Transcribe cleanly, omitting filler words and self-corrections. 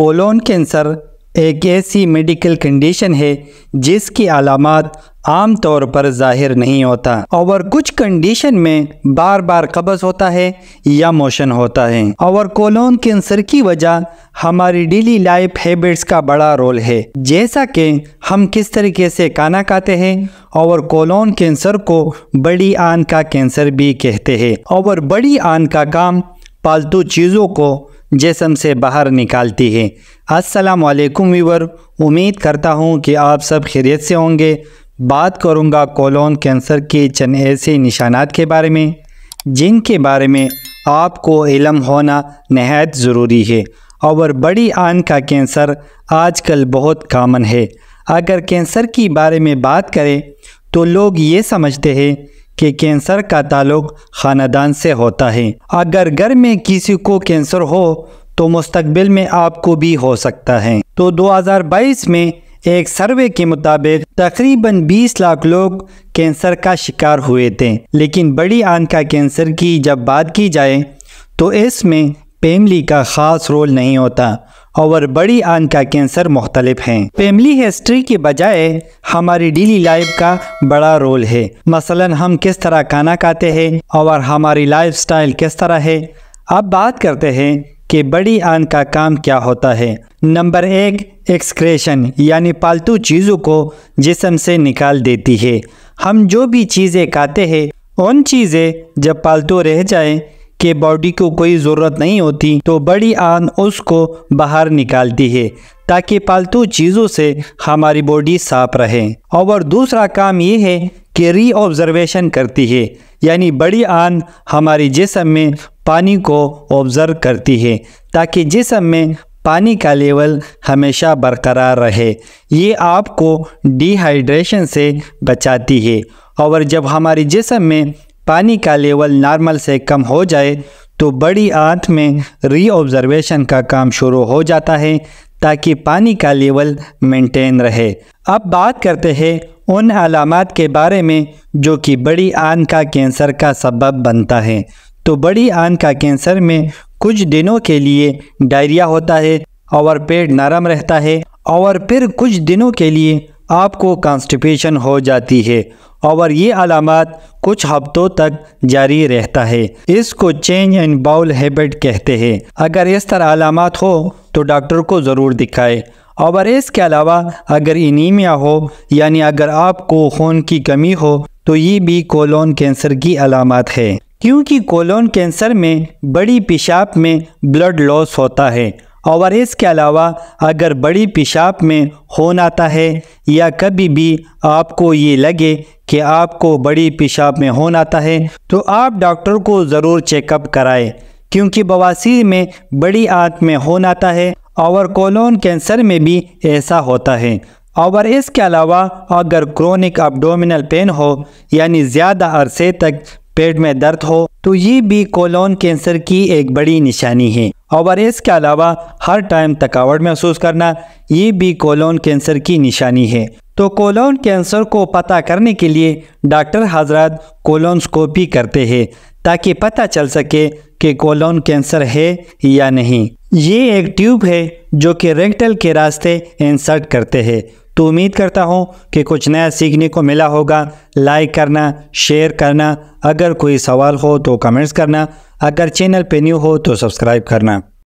Colon cancer एक ऐसी medical condition है जिसकी अलामत आम तौर पर जाहिर नहीं होता और कुछ कंडीशन में बार बार कब्ज़ होता है या मोशन होता है। और कोलोन कैंसर की वजह हमारी डेली लाइफ हैबिट्स का बड़ा रोल है, जैसा कि हम किस तरीके से खाना खाते हैं। और कोलोन कैंसर को बड़ी आंत का कैंसर भी कहते हैं। और बड़ी आंत का काम पालतू चीज़ों को जिस्म से बाहर निकालती है। अस्सलाम वालेकुम व्यूअर, उम्मीद करता हूँ कि आप सब खैरियत से होंगे। बात करूँगा कोलोन कैंसर के चंद ऐसे निशानात के बारे में जिनके बारे में आपको इल्म होना नहायत ज़रूरी है। और बड़ी आंत का कैंसर आजकल बहुत कामन है। अगर कैंसर के बारे में बात करें तो लोग ये समझते हैं कि कैंसर का ताल्लुक ख़ानदान से होता है। अगर घर में किसी को कैंसर हो तो मुस्तकबिल में आपको भी हो सकता है। तो 2022 में एक सर्वे के मुताबिक तकरीबन 20 लाख लोग कैंसर का शिकार हुए थे। लेकिन बड़ी आंत का कैंसर की जब बात की जाए तो इसमें फैमिली का ख़ास रोल नहीं होता। और बड़ी आंत का कैंसर मुख्तलिफ हैं। फैमिली हिस्ट्री के बजाय हमारी डेली लाइफ का बड़ा रोल है। मसलन हम किस तरह खाना खाते हैं और हमारी लाइफस्टाइल किस तरह है। अब बात करते हैं कि बड़ी आंत का काम क्या होता है। नंबर 1, एक्सक्रेशन यानी पालतू चीज़ों को जिस्म से निकाल देती है। हम जो भी चीज़ें खाते हैं उन चीज़ें जब पालतू रह जाएं कि बॉडी को कोई ज़रूरत नहीं होती तो बड़ी आंत उसको बाहर निकालती है ताकि पालतू चीज़ों से हमारी बॉडी साफ रहे। और दूसरा काम ये है कि री ऑब्जर्वेशन करती है, यानी बड़ी आंत हमारी जिस्म में पानी को ऑब्ज़र्व करती है ताकि जिस्म में पानी का लेवल हमेशा बरकरार रहे। ये आपको डिहाइड्रेशन से बचाती है। और जब हमारे जिस्म में पानी का लेवल नॉर्मल से कम हो जाए तो बड़ी आंत में री ऑब्जर्वेशन का काम शुरू हो जाता है ताकि पानी का लेवल मेंटेन रहे। अब बात करते हैं उन अलामात के बारे में जो कि बड़ी आंत का कैंसर का सबब बनता है। तो बड़ी आंत का कैंसर में कुछ दिनों के लिए डायरिया होता है और पेट नरम रहता है। और फिर कुछ दिनों के लिए आपको कॉन्स्टिपेशन हो जाती है। और ये अलामत कुछ हफ्तों तक जारी रहता है। इसको चेंज इन बाउल हैबिट कहते हैं। अगर इस तरह अलामत हो तो डॉक्टर को ज़रूर दिखाए। और इसके अलावा अगर एनीमिया हो यानी अगर आपको खून की कमी हो तो ये भी कोलोन कैंसर की अलामत है, क्योंकि कोलोन कैंसर में बड़ी पेशाब में ब्लड लॉस होता है। और इसके अलावा अगर बड़ी पेशाब में खून आता है या कभी भी आपको ये लगे कि आपको बड़ी पेशाब में खून आता है तो आप डॉक्टर को ज़रूर चेकअप कराएं, क्योंकि बवासीर में बड़ी आंत में खून आता है और कोलोन कैंसर में भी ऐसा होता है। और इसके अलावा अगर क्रोनिक एब्डोमिनल पेन हो यानी ज़्यादा अरसे तक पेट में दर्द हो तो ये भी कोलोन कैंसर की एक बड़ी निशानी है। और इसके अलावा हर टाइम थकावट महसूस करना ये भी कोलोन कैंसर की निशानी है। तो कोलोन कैंसर को पता करने के लिए डॉक्टर हजरत कोलोनस्कोपी करते हैं ताकि पता चल सके कि कोलोन कैंसर है या नहीं। ये एक ट्यूब है जो कि रेक्टल के रास्ते इंसर्ट करते हैं। तो उम्मीद करता हूँ कि कुछ नया सीखने को मिला होगा। लाइक करना, शेयर करना, अगर कोई सवाल हो तो कमेंट्स करना, अगर चैनल पे न्यू हो तो सब्सक्राइब करना।